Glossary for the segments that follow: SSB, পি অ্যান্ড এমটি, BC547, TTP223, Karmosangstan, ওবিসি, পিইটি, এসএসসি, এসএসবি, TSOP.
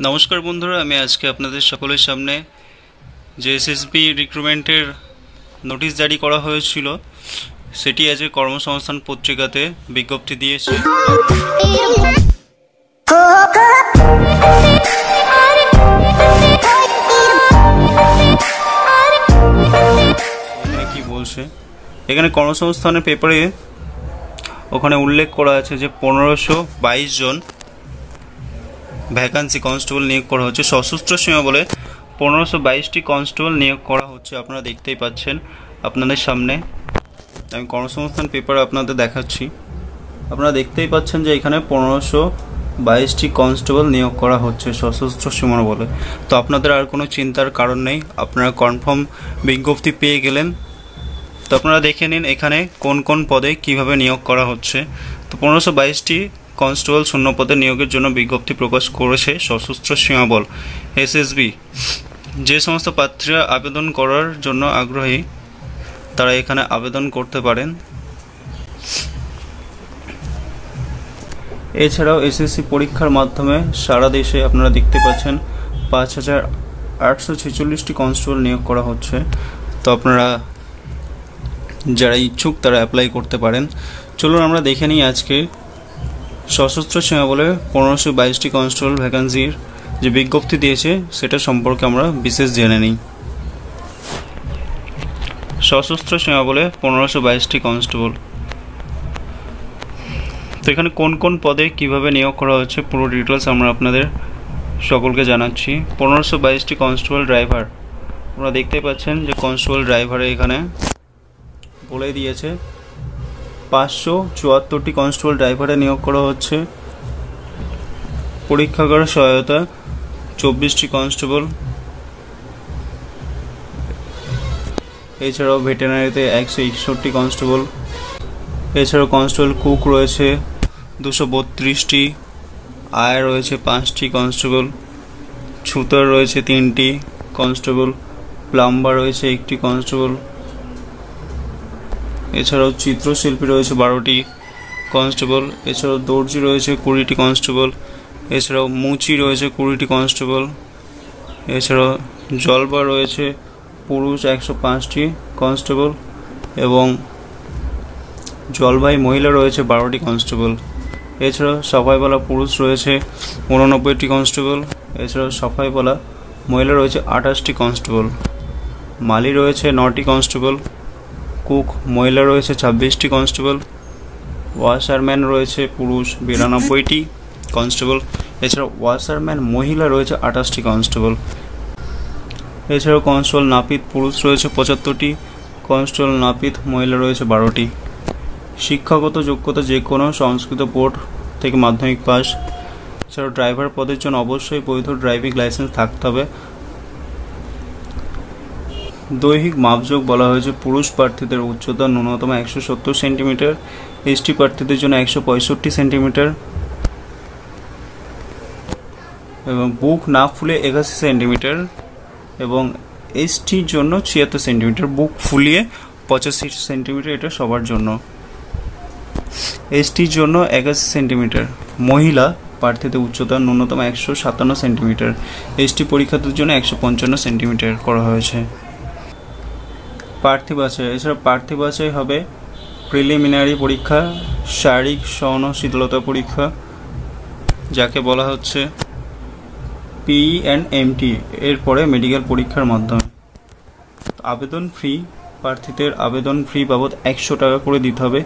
नमस्कार बंधुरा आमि आजके आपनादेर सकलेर सामने जे एसएसबी रिक्रुटमेंटेर नोटिस जारी करा हयेछिलो सेटी आज কর্মসংস্থান पत्रिकाते विज्ञप्ति दिएछे। कि बोलछे एखाने কর্মসংস্থানের पेपारे ओखाने उल्लेख करा आछे जे 1522 जन वैकेंसी कन्स्टेबल नियोग करा होच्छे। सशस्त्र सीमा बोले 1522टी कन्स्टेबल नियोग करा होच्छे। आपनारा देखतेई पाच्छेन आपनादेर सामने आमि কর্মসংস্থান पेपर आपनादेर देखाच्छि। आपनारा देखतेई पाच्छेन जे एखाने 1522टी कन्स्टेबल नियोग करा होच्छे सशस्त्र सीमा बोले। तो आपनादेर आर कोनो चिंतार कारण नेई, आपनारा कनफार्म विज्ञप्ति पेये गेलेन। तो आपनारा देखे निन एखाने कोन कोन पदे किभाबे नियोग करा होच्छे। तो 1522टी कन्स्टेबल शून्य पदे नियोगের জন্য বিজ্ঞপ্তি প্রকাশ করেছে সশস্ত্র সীমা বল এসএসবি। যে সমস্ত প্রার্থীরা আবেদন করার জন্য আগ্রহী তারা এখানে আবেদন করতে পারেন। এছাড়াও এসএসসি পরীক্ষার মাধ্যমে সারা দেশে আপনারা দেখতে পাচ্ছেন 5846টি কনস্টেবল নিয়োগ করা হচ্ছে। তো আপনারা যারা ইচ্ছুক তারা অ্যাপ্লাই করতে পারেন। চলুন আমরা দেখে নিই আজকে सशस्त्र सीमा बोले 1522टी कन्स्टेबल वैकेंसीर जो विज्ञप्ति दिए सेटा सम्पर्के आमरा विशेष जेने निई। सशस्त्र सीमा बोले 1522टी कन्स्टेबल तो एखाने कोन कोन पदे किभाबे नियोग करा होच्छे पुरो डिटेल्स आमरा आपनादेर सकलके जानाच्छि। 1522टी कन्स्टेबल ड्राइवर आपनारा देखतेई पाच्छेन जे कन्स्टेबल ड्राइवारे एखाने बोले दिएछे 574टी कन्स्टेबल ड्राइवर नियोग करा होच्छे। परीक्षागार सहायता 24टी कन्स्टेबल, एछाड़ाओ भेटेरिनारिते 161टी कन्स्टेबल, एछाड़ाओ कन्स्टेबल कुक रयेछे 232टी, आय रयेछे 5टी कन्स्टेबल, छुतार रयेछे 3टी कन्स्टेबल, प्लाम्बार रयेछे 1टी कन्स्टेबल, एछाड़ाओ चित्रशिल्पी रयेछे 12टी कन्स्टेबल, एछाड़ाओ दर्जी रयेछे 20टी कन्स्टेबल, एछाड़ाओ मुची रयेछे 20टी कन्स्टेबल, एछाड़ाओ जलबार रयेछे पुरुष 105टी कन्स्टेबल एवं जलबाई महिला रयेछे 12टी कन्स्टेबल, एछाड़ाओ सफाईवाला पुरुष रयेछे 89टी कन्स्टेबल, एछाड़ाओ सफाईवाला महिला रयेछे 28टी कन्स्टेबल, माली रयेछे 9टी कन्स्टेबल, कुक महिला रयेछे 26टी कन्स्टेबल, वाशारमैन रयेछे पुरुष 92टी कन्स्टेबल, एछाड़ा वाशारमैन महिला रयेछे 28टी कन्स्टेबल, एछाड़ा कन्स्टेबल नापित पुरुष रयेछे 75टी, कन्स्टेबल नापित महिला रयेछे 12टी। शिक्षागत योग्यता जे कोनो संस्कृत बोर्ड थेके माध्यमिक पास। एछाड़ा ड्राइवर पदेर जन्य अवश्यई वैध ड्राइविंग लाइसेंस थाकते हबे। दैहिक मापजोग बला हयेछे पुरुष प्रार्थीदेर उच्चता न्यूनतम 170 सेंटीमीटर, एसटी प्रार्थीदेर जन्य 165 सेंटीमीटर एवं बुक ना फुलिये 81 सेंटीमीटर एवं एसटिर जन्य 76 सेंटीमीटर, बुक फुलिये 85 सेंटीमीटर एटा सबार जन्य, एसटिर जन्य 81 सेंटीमीटर। महिला प्रार्थीदेर उच्चता न्यूनतम 157 सेंटीमीटर, एसटी परीक्षार्थीदेर जन्य 155 सेंटीमीटर करा हयेछे। প্রার্থী বাছাই এছাড়া প্রার্থী বাছাই হবে প্রিলিমিনারি পরীক্ষা, শারীরিক সহনশীলতা পরীক্ষা যাকে বলা হচ্ছে পি অ্যান্ড এমটি, এরপরে মেডিকেল পরীক্ষার মাধ্যমে। আবেদন ফি প্রার্থীদের আবেদন ফি বাবদ 100 টাকা করে দিতে হবে।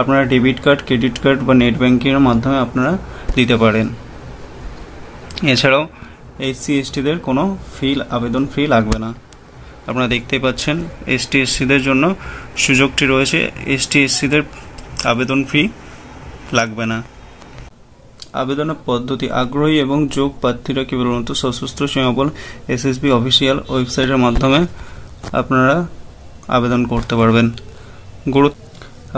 আপনারা ডেবিট কার্ড, ক্রেডিট কার্ড বা নেট ব্যাংকিংয়ের মাধ্যমে আপনারা দিতে পারেন। এছাড়াও এসসি এসটিদের কোনো ফি আবেদন ফি লাগবে না। আপনারা দেখতেই পাচ্ছেন এসটি এসসিদের জন্য সুযোগটি রয়েছে, এসটি এসসিদের আবেদন ফি লাগবে না। আবেদনের পদ্ধতি আগ্রহী এবং যোগ প্রার্থীরা কেবলমাত্র সশস্ত্র সীমা বল এসএসবি অফিসিয়াল ওয়েবসাইটের মাধ্যমে আপনারা আবেদন করতে পারবেন।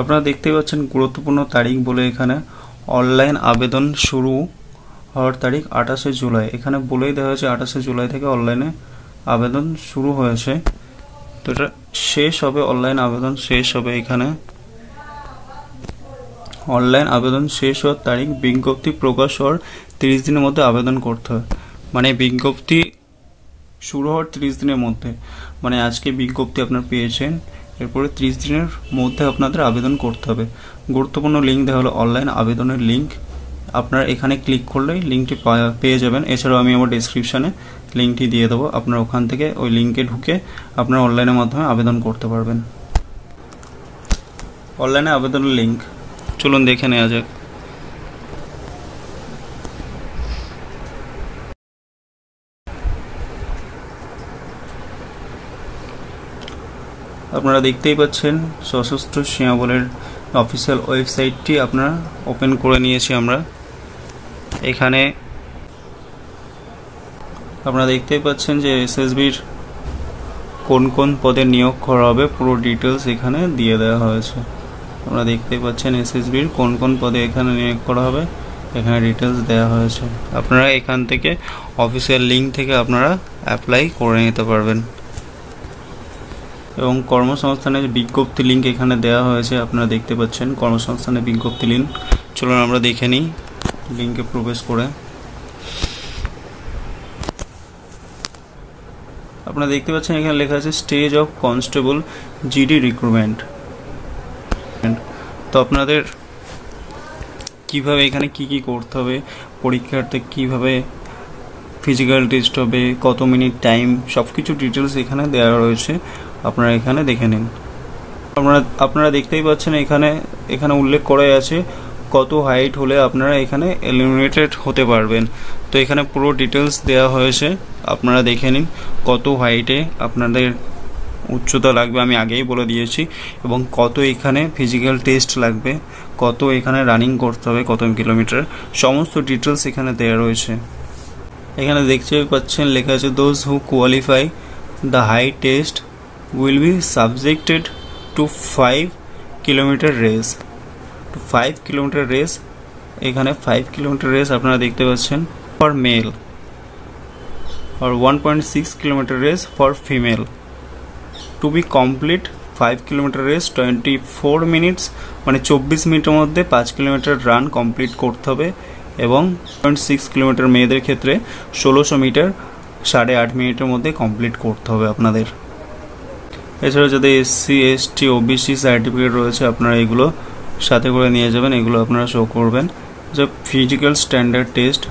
আপনারা দেখতেই পাচ্ছেন গুরুত্বপূর্ণ তারিখ বলে এখানে অনলাইন আবেদন শুরু হওয়ার তারিখ 28 জুলাই। এখানে বলেই দেওয়া হয়েছে 28 জুলাই থেকে অনলাইনে আবেদন শুরু হয়েছে। তো এটা শেষ হবে, অনলাইন আবেদন শেষ হবে। এখানে অনলাইন আবেদন শেষ হওয়ার তারিখ বিজ্ঞপ্তি প্রকাশ হওয়ার 30 দিনের মধ্যে আবেদন করতে হয়। माने विज्ञप्ति शुरू होर 30 दिन मध्य माने आज के विज्ञप्ति अपना पेयेछेन एरपर 30 दिन मध्य अपन आवेदन करते हैं। गुरुत्वपूर्ण लिंक देखा हलो अनलाइन आवेदन लिंक अपना एखे क्लिक कर ले लिंकटी पे जाबेन। एछाड़ाओ आमि आमार डेस्क्रिप्शने लिंकटी दिए देव अपना ओखान थेके ओई लिंके ढुके अपना अनलाइनेर माध्यमे आवेदन करते पारबेन। अनलाइने आवेदन लिंक चलुन देखे नेওয়া যাক। আপনারা দেখতেই পাচ্ছেন সশস্ত্র সীমাবলের অফিসিয়াল ওয়েবসাইটটি আপনারা ওপেন করে নিয়েছি আমরা। এখানে আপনারা দেখতেই পাচ্ছেন যে এসএসবির কোন কোন পদে নিয়োগ করা হবে পুরো ডিটেইলস এখানে দিয়ে দেওয়া হয়েছে। আপনারা দেখতেই পাচ্ছেন এসএসবির কোন কোন পদে এখানে নিয়োগ করা হবে এখানে ডিটেইলস দেওয়া হয়েছে। আপনারা এখান থেকে অফিসিয়াল লিংক থেকে আপনারা অ্যাপ্লাই করে নিতে পারবেন। और कर्मसंस्थान विज्ञप्ति लिंक एखे देवा अपना देखते पाच्छेन कर्मसंस्थान विज्ञप्ति लिंक चलो आमरा देखे नहीं लिंके प्रवेश कर अपना देखते पाच्छेन एखे लेखा आछे stage of constable GD recruitment. तो आपनादेर किभाबे एखाने की करते होबे परीक्षार्थे किभाबे फिजिकल टेस्ट होबे कत मिनिट टाइम सबकिछु डिटेल्स एखाने देवा रयेछे अपना एखे देखे नीन। अपना देखते ही पाच्छेन एखाने एखाने उल्लेख करा आछे कत हाइट होले अपनारा एखाने एलिमिनेटेड होते पारबेन। तो एखाने पुरो डिटेल्स देया होयेछे अपनारा देखे नीन कत हाइटे आपनादेर उच्चता लागबे आमी आगेई बोले दिएछि एबं कत एखाने फिजिकल टेस्ट लागबे कत एखाने रानिंग करते होबे कत किलोमीटर समस्त डिटेल्स एखाने देया रयेछे। एखाने देखते पाच्छेन लेखा आछे those who qualify the high test will be subjected to 5 kilometer race এখানে 5 kilometer race আপনারা দেখতে পাচ্ছেন for male or 1.6 kilometer race for female to be complete 5 kilometer race 24 minutes মানে 24 মিনিটের মধ্যে 5 কিলোমিটার রান কমপ্লিট করতে হবে এবং 0.6 কিলোমিটার মেয়েদের ক্ষেত্রে 1600 মিটার 8.5 মিনিটের মধ্যে কমপ্লিট করতে হবে আপনাদের। এছাড়া যাদের এসসি এসটি ওবিসি সার্টিফিকেট রয়েছে আপনারা এগুলো সাথে করে নিয়ে যাবেন এগুলো আপনারা শো করবেন। যে ফিজিক্যাল স্ট্যান্ডার্ড টেস্ট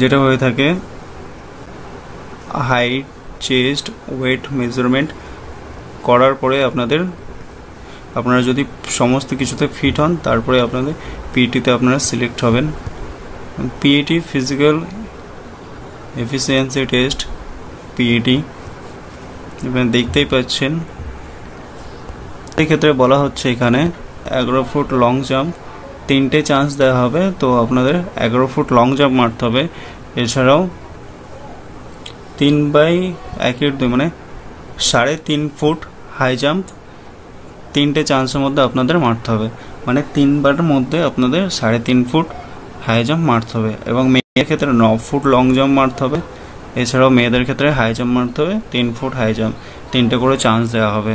যেটা হয়ে থাকে হাইট চেস্ট ওয়েট মেজারমেন্ট করার পরে আপনাদের আপনারা যদি সমস্ত কিছুতে ফিট হন তারপরে আপনাদের পিটিতে আপনারা সিলেক্ট হবেন। পিইটি physical efficiency test পিইটি अपना देखते ही पाच्छेन क्षेत्र में बला होच्छे एखाने 11 फुट लंग जाम्प 3टे चान्स देवा होबे। तो आपनादेर 11 फुट लंग जाम्प मारते होबे एछाड़ाओ 3/1/2 माने 3.5 फुट हाई जाम्प 3टे चान्सेर मध्य आपनादेर मारते होबे माने 3 बारेर मध्य आपनादेर 3.5 फुट हाई जाम्प मारते होबे एबं मेयेर क्षेत्रे 9 फुट लंग जाम्प मारते होबे। এছাড়াও মেয়েদের ক্ষেত্রে হাই জাম্প মারতে হবে 3 ফুট হাই জাম্প 3টে করে চান্স দেওয়া হবে।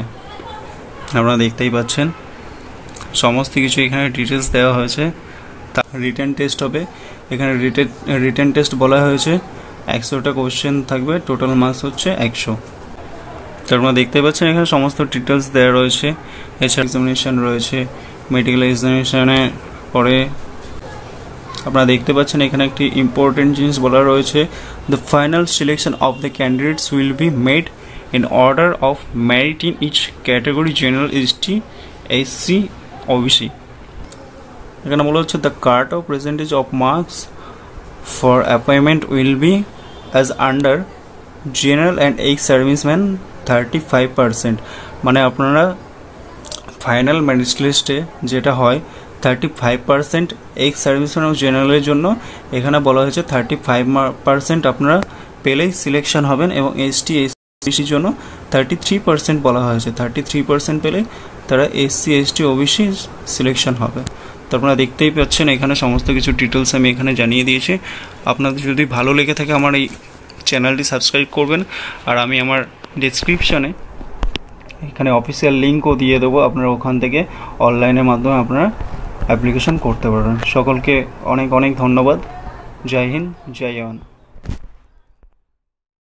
আপনারা দেখতেই পাচ্ছেন সমস্ত কিছু এখানে ডিটেলস দেওয়া হয়েছে। রিটেন টেস্ট হবে এখানে রিটেন টেস্ট বলা হয়েছে 100টা কোশ্চেন থাকবে টোটাল মার্কস হচ্ছে 100। তো আপনারা দেখতেই পাচ্ছেন এখানে সমস্ত ডিটেলস দেওয়া রয়েছে। এছাড়া এক্সামিনেশন রয়েছে মেডিকেল এক্সামিনেশনে পরে আপনারা দেখতে পাচ্ছেন এখানে একটি ইম্পর্টেন্ট জিনিস বলা রয়েছে the final selection of the candidates will be made in order of merit in each category general ST SC ওবিসি। এখানে বলা হচ্ছে the cut off percentage of marks for appointment will be as under general and ex serviceman 35%। মানে আপনারা final merit লিস্টে যেটা হয় 35% x serviceman और general एखे बला 35% अपनारा पेले सिलेक्शन हबें और एस टी एस ओबीसी 33% बला 33% पेले तारा S C S T OBC selection हबे। तो अपना देखते ही पाच्छेन एखाने समस्त किछु डिटेल्स आमि एखाने जानिए दिएछि। आपनादेर जोदि भालो लेगे थाके आमार एई चैनलटी सबस्क्राइब करबेन और आमि आमार डेस्क्रिप्शने एखाने अफिसियल लिंकও दिए देबो আপনারা ওখান থেকে অনলাইনের মাধ্যমে আপনারা অ্যাপ্লিকেশন করতে পারবেন। সকলকে অনেক অনেক ধন্যবাদ। जय हिंद जय जवान।